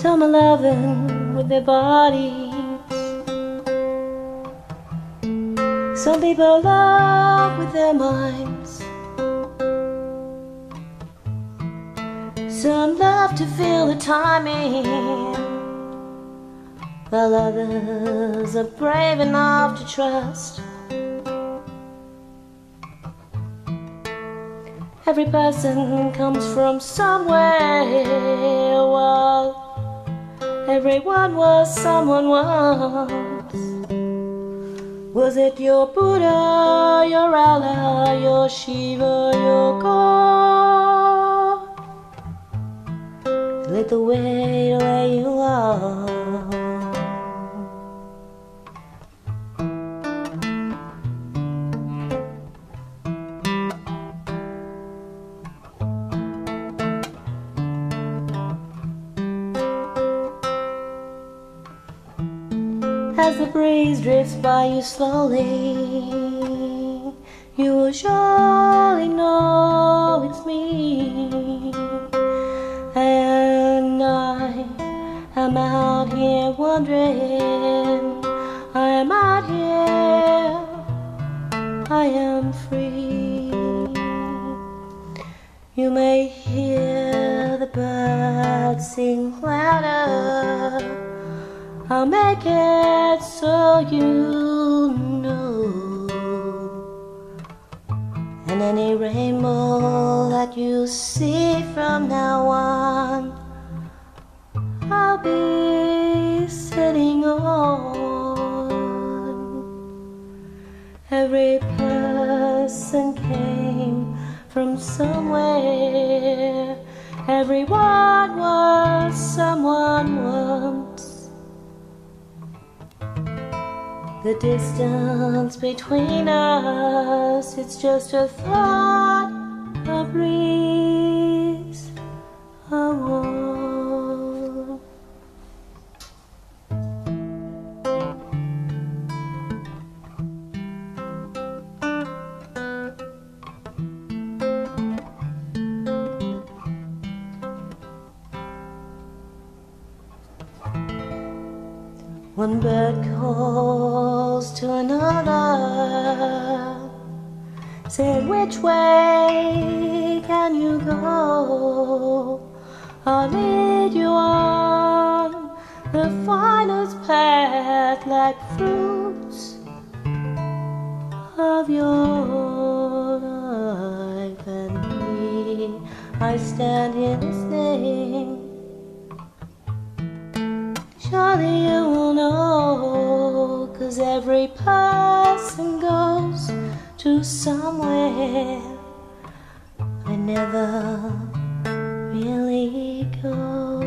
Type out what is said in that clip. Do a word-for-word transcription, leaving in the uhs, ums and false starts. Some are loving with their bodies. Some people love with their minds. Some love to feel the timing, while others are brave enough to trust. Every person comes from somewhere. Well, everyone was someone once. Was it your Buddha, your Allah, your Shiva, your God? Let the way to where you are. As the breeze drifts by you slowly, you will surely know it's me. And I am out here wandering. I am out here. I am free. You may hear the birds sing louder. I'll make it so you know. And any rainbow that you see from now on, I'll be sitting on. Every person came from somewhere. Everyone was someone once. The distance between us, it's just a thought, a breeze, a wall. One bird calls to another, said, which way can you go? I'll lead you on the finest path, like fruits of your life. And me, I stand here listening. Surely you will know, 'cause every person goes to somewhere. I never really go.